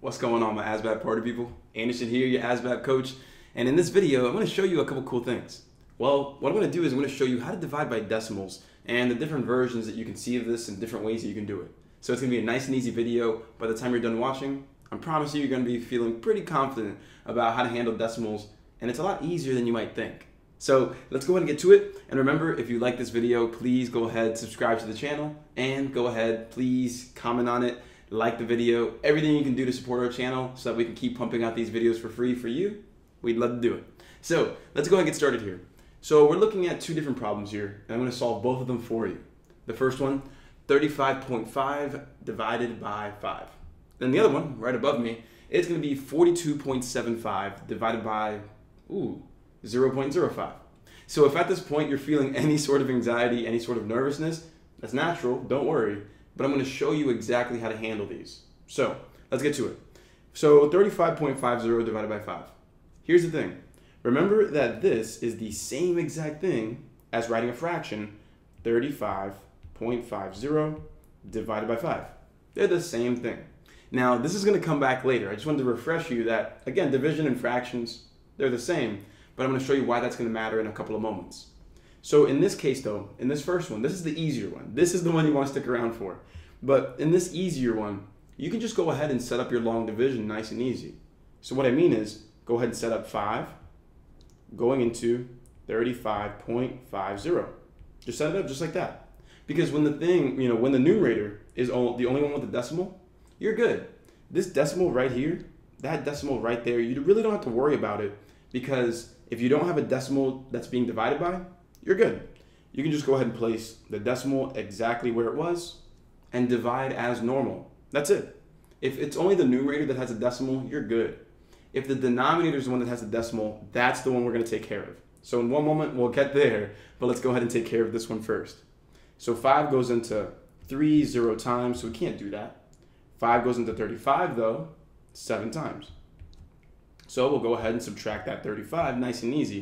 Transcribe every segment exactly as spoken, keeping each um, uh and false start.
What's going on, my A S V A B party people? Anderson here, your A S V A B coach. And in this video, I'm gonna show you a couple cool things. Well, what I'm gonna do is I'm gonna show you how to divide by decimals and the different versions that you can see of this and different ways that you can do it. So it's gonna be a nice and easy video. By the time you're done watching, I promise you, you're gonna be feeling pretty confident about how to handle decimals, and it's a lot easier than you might think. So let's go ahead and get to it. And remember, if you like this video, please go ahead, subscribe to the channel, and go ahead, please comment on it. Like the video, everything you can do to support our channel so that we can keep pumping out these videos for free for you. We'd love to do it. So let's go ahead and get started here. So we're looking at two different problems here, and I'm going to solve both of them for you. The first one, thirty-five point five divided by five. Then the other one, right above me, it's going to be forty-two point seven five divided by ooh, zero point zero five. So if at this point you're feeling any sort of anxiety, any sort of nervousness, that's natural, don't worry. But I'm going to show you exactly how to handle these. So let's get to it. So thirty-five point five zero divided by five. Here's the thing. Remember that this is the same exact thing as writing a fraction, thirty-five point five zero divided by five. They're the same thing. Now this is going to come back later. I just wanted to refresh you that, again, division and fractions, they're the same, but I'm going to show you why that's going to matter in a couple of moments. So in this case though, in this first one, this is the easier one. This is the one you want to stick around for. But in this easier one, you can just go ahead and set up your long division nice and easy. So what I mean is, go ahead and set up five going into thirty-five point five zero. Just set it up just like that. Because when the thing, you know, when the numerator is the only one with the decimal, you're good. This decimal right here, that decimal right there, you really don't have to worry about it, because if you don't have a decimal that's being divided by, you're good. You can just go ahead and place the decimal exactly where it was and divide as normal. That's it. If it's only the numerator that has a decimal, you're good. If the denominator is the one that has a decimal, that's the one we're going to take care of. So in one moment, we'll get there, but let's go ahead and take care of this one first. So five goes into three zero times, so we can't do that. five goes into thirty-five, though, seven times. So we'll go ahead and subtract that thirty-five, nice and easy.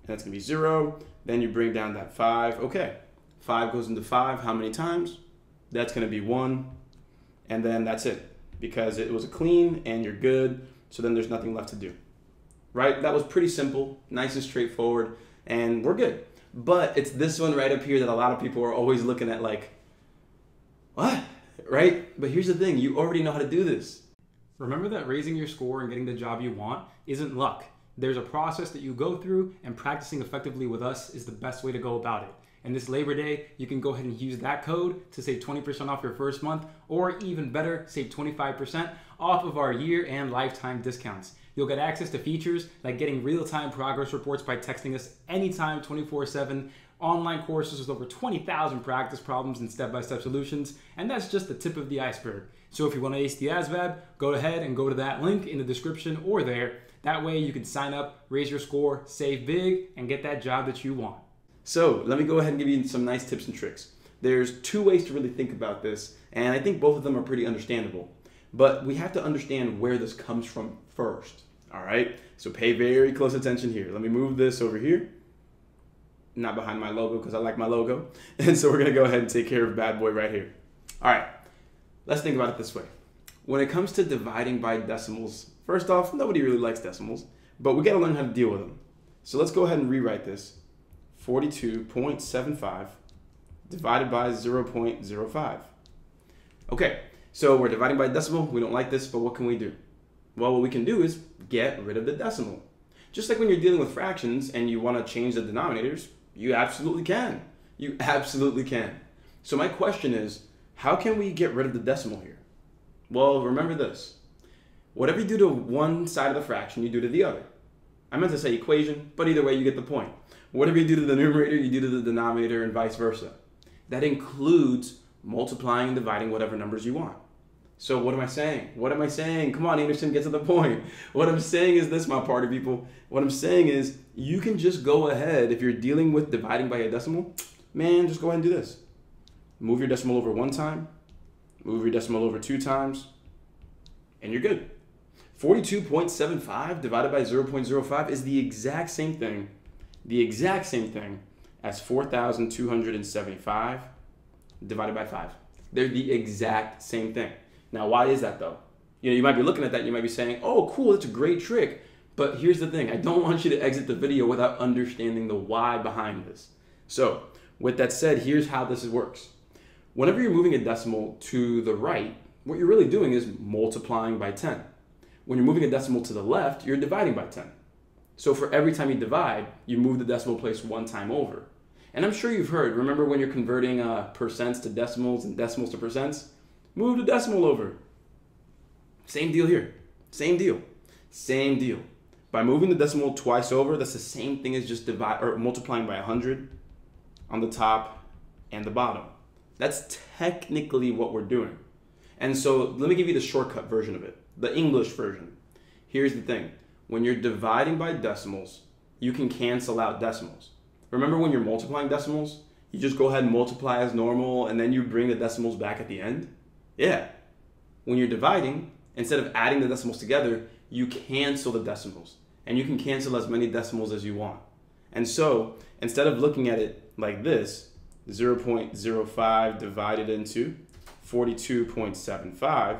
And that's going to be zero. Then you bring down that five. Okay. five goes into five. How many times? That's going to be one. And then that's it. Because it was a clean and you're good. So then there's nothing left to do. Right? That was pretty simple. Nice and straightforward. And we're good. But it's this one right up here that a lot of people are always looking at like, what? Right? But here's the thing. You already know how to do this. Remember that raising your score and getting the job you want isn't luck. There's a process that you go through, and practicing effectively with us is the best way to go about it. And this Labor Day, you can go ahead and use that code to save twenty percent off your first month, or even better, save twenty-five percent off of our year and lifetime discounts. You'll get access to features like getting real-time progress reports by texting us anytime, twenty-four seven, online courses with over twenty thousand practice problems and step-by-step solutions, and that's just the tip of the iceberg. So if you want to ace the A S V A B, go ahead and go to that link in the description or there. That way you can sign up, raise your score, save big, and get that job that you want. So let me go ahead and give you some nice tips and tricks. There's two ways to really think about this, and I think both of them are pretty understandable. But we have to understand where this comes from first, all right? So pay very close attention here. Let me move this over here. Not behind my logo, because I like my logo. And so we're gonna go ahead and take care of bad boy right here. All right, let's think about it this way. When it comes to dividing by decimals, first off, nobody really likes decimals, but we gotta learn how to deal with them. So let's go ahead and rewrite this. forty-two point seven five divided by zero point zero five. Okay, so we're dividing by a decimal. We don't like this, but what can we do? Well, what we can do is get rid of the decimal. Just like when you're dealing with fractions and you wanna change the denominators, you absolutely can. You absolutely can. So my question is, how can we get rid of the decimal here? Well, remember this. Whatever you do to one side of the fraction, you do to the other. I meant to say equation, but either way, you get the point. Whatever you do to the numerator, you do to the denominator, and vice versa. That includes multiplying and dividing whatever numbers you want. So what am I saying? What am I saying? Come on, Anderson, get to the point. What I'm saying is this, my party people. What I'm saying is you can just go ahead, if you're dealing with dividing by a decimal, man, just go ahead and do this. Move your decimal over one time. Move your decimal over two times. And you're good. forty-two point seven five divided by zero point zero five is the exact same thing, the exact same thing as four thousand two hundred seventy-five divided by five. They're the exact same thing. Now, why is that though? You know, you might be looking at that, you might be saying, oh, cool, that's a great trick. But here's the thing, I don't want you to exit the video without understanding the why behind this. So with that said, here's how this works. Whenever you're moving a decimal to the right, what you're really doing is multiplying by ten. When you're moving a decimal to the left, you're dividing by ten. So for every time you divide, you move the decimal place one time over. And I'm sure you've heard, remember when you're converting uh, percents to decimals and decimals to percents? Move the decimal over. Same deal here. Same deal. Same deal. By moving the decimal twice over, that's the same thing as just divide or multiplying by one hundred on the top and the bottom. That's technically what we're doing. And so let me give you the shortcut version of it, the English version. Here's the thing. When you're dividing by decimals, you can cancel out decimals. Remember when you're multiplying decimals, you just go ahead and multiply as normal and then you bring the decimals back at the end? Yeah. When you're dividing, instead of adding the decimals together, you cancel the decimals. And you can cancel as many decimals as you want. And so instead of looking at it like this, zero point zero five divided into forty-two point seven five,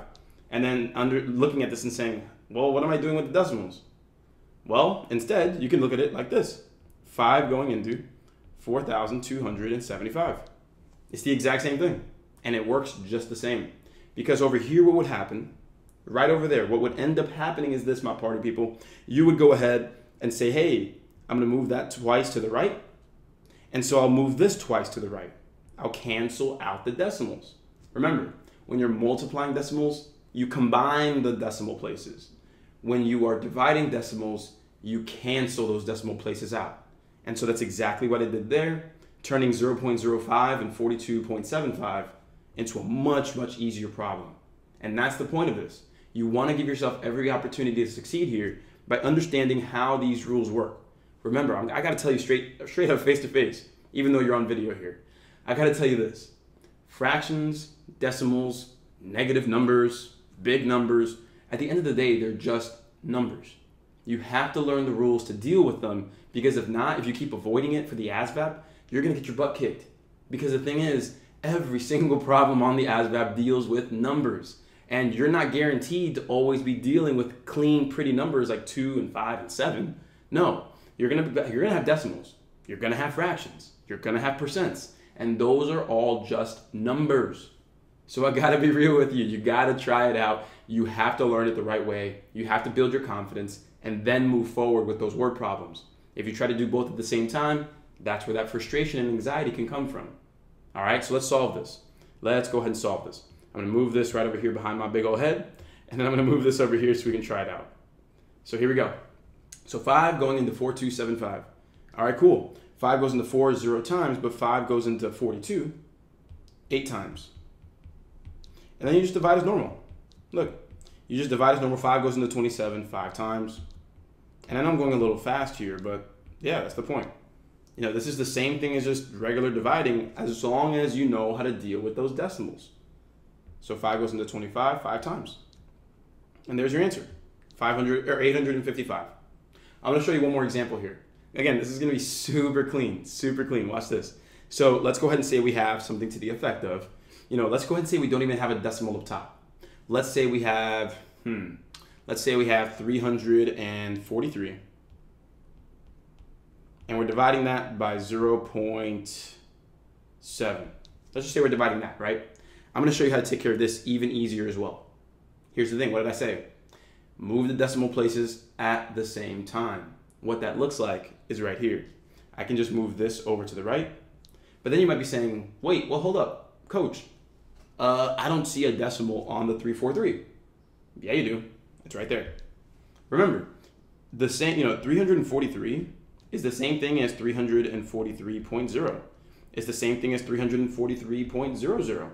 and then under looking at this and saying, well, what am I doing with the decimals? Well, instead, you can look at it like this. five going into four thousand two hundred seventy-five. It's the exact same thing, and it works just the same. Because over here, what would happen, right over there, what would end up happening is this, my party people. You would go ahead and say, hey, I'm gonna move that twice to the right, and so I'll move this twice to the right. I'll cancel out the decimals. Remember, when you're multiplying decimals, you combine the decimal places. When you are dividing decimals, you cancel those decimal places out. And so that's exactly what I did there, turning zero point zero five and forty-two point seven five into a much, much easier problem. And that's the point of this. You want to give yourself every opportunity to succeed here by understanding how these rules work. Remember, I got to tell you straight, straight up face to face, even though you're on video here. I got to tell you this. Fractions, decimals, negative numbers, big numbers, at the end of the day, they're just numbers. You have to learn the rules to deal with them, because if not, if you keep avoiding it for the A S VAB, you're going to get your butt kicked. Because the thing is, every single problem on the A S VAB deals with numbers. And you're not guaranteed to always be dealing with clean, pretty numbers like two and five and seven. No, you're going to, you're going to have decimals. You're going to have fractions. You're going to have percents. And those are all just numbers. So I gotta be real with you. You gotta try it out. You have to learn it the right way. You have to build your confidence and then move forward with those word problems. If you try to do both at the same time, that's where that frustration and anxiety can come from. All right, so let's solve this. Let's go ahead and solve this. I'm gonna move this right over here behind my big old head, and then I'm gonna move this over here so we can try it out. So here we go. So five going into four two seven five. All right, cool. Five goes into four zero times, but five goes into forty-two eight times. And then you just divide as normal. Look, you just divide as normal. Five goes into twenty-seven five times. And I know I'm going a little fast here, but yeah, that's the point. You know, this is the same thing as just regular dividing, as long as you know how to deal with those decimals. So five goes into twenty-five five times. And there's your answer, five hundred or eight hundred fifty-five. I'm gonna show you one more example here. Again, this is gonna be super clean, super clean, watch this. So let's go ahead and say we have something to the effect of, you know, let's go ahead and say we don't even have a decimal up top. Let's say we have, hmm, let's say we have three hundred forty-three. And we're dividing that by zero point seven. Let's just say we're dividing that, right? I'm gonna show you how to take care of this even easier as well. Here's the thing, what did I say? Move the decimal places at the same time. What that looks like is right here. I can just move this over to the right. But then you might be saying, wait, well, hold up, coach. Uh, I don't see a decimal on the three forty-three. Yeah, you do. It's right there. Remember, the same, you know, three hundred forty-three is the same thing as three hundred forty-three point zero. It's the same thing as three hundred forty-three point zero zero.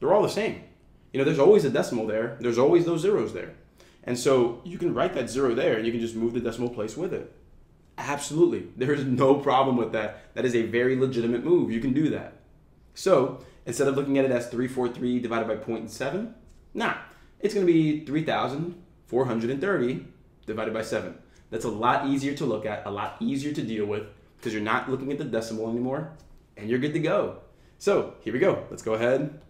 They're all the same. You know, there's always a decimal there. There's always those zeros there. And so you can write that zero there and you can just move the decimal place with it. Absolutely. There is no problem with that. That is a very legitimate move. You can do that. So instead of looking at it as three forty-three divided by zero point seven, nah, it's going to be three thousand four hundred thirty divided by seven. That's a lot easier to look at, a lot easier to deal with, because you're not looking at the decimal anymore, and you're good to go. So here we go. Let's go ahead.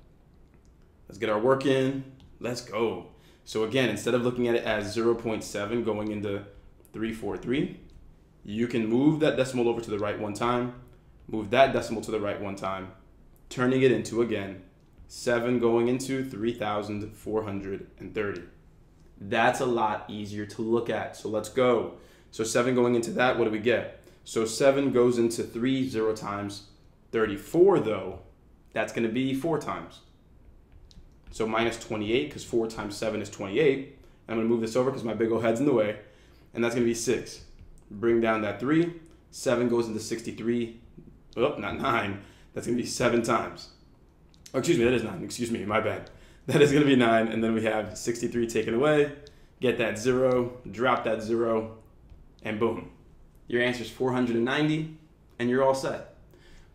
Let's get our work in. Let's go. So again, instead of looking at it as zero point seven going into three forty-three, you can move that decimal over to the right one time, move that decimal to the right one time, turning it into, again, seven going into three thousand four hundred thirty. That's a lot easier to look at, so let's go. So seven going into that, what do we get? So seven goes into three zero times. thirty-four though, that's gonna be four times. So minus twenty-eight, because four times seven is twenty-eight. I'm gonna move this over because my big old head's in the way, and that's gonna be six. Bring down that three, seven goes into sixty-three, oh, not nine, that's gonna be seven times. Oh, excuse me, that is nine, excuse me, my bad. That is gonna be nine, and then we have sixty-three taken away, get that zero, drop that zero, and boom. Your answer is four hundred ninety, and you're all set.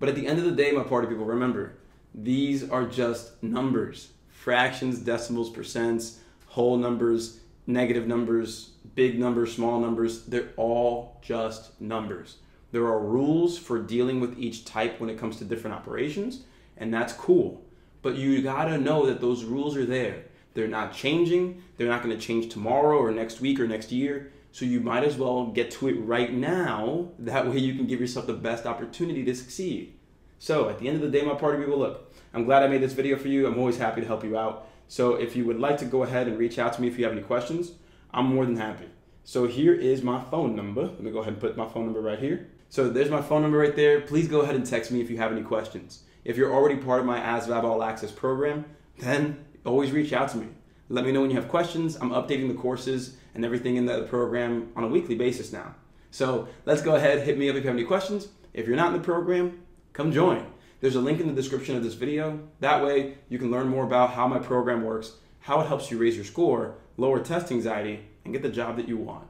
But at the end of the day, my party people, remember, these are just numbers. Fractions, decimals, percents, whole numbers, negative numbers, big numbers, small numbers, they're all just numbers. There are rules for dealing with each type when it comes to different operations, and that's cool. But you gotta know that those rules are there. They're not changing. They're not gonna change tomorrow or next week or next year. So you might as well get to it right now. That way you can give yourself the best opportunity to succeed. So at the end of the day, my party people, look, I'm glad I made this video for you. I'm always happy to help you out. So if you would like to go ahead and reach out to me if you have any questions, I'm more than happy. So here is my phone number. Let me go ahead and put my phone number right here. So there's my phone number right there. Please go ahead and text me if you have any questions. If you're already part of my A S V A B All Access program, then always reach out to me. Let me know when you have questions. I'm updating the courses and everything in the program on a weekly basis now. So let's go ahead, hit me up if you have any questions. If you're not in the program, come join. There's a link in the description of this video. That way you can learn more about how my program works, how it helps you raise your score, lower test anxiety, and get the job that you want.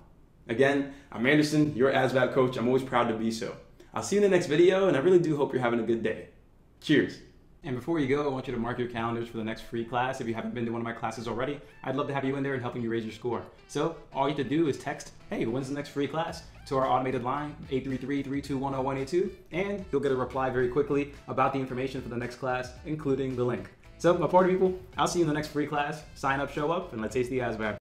Again, I'm Anderson, your A S V A B coach. I'm always proud to be so. I'll see you in the next video, and I really do hope you're having a good day. Cheers. And before you go, I want you to mark your calendars for the next free class. If you haven't been to one of my classes already, I'd love to have you in there and helping you raise your score. So all you have to do is text, hey, when's the next free class, to our automated line, eight three three, three two one, zero one eight two, and you'll get a reply very quickly about the information for the next class, including the link. So my party people, I'll see you in the next free class. Sign up, show up, and let's ace the A S V A B.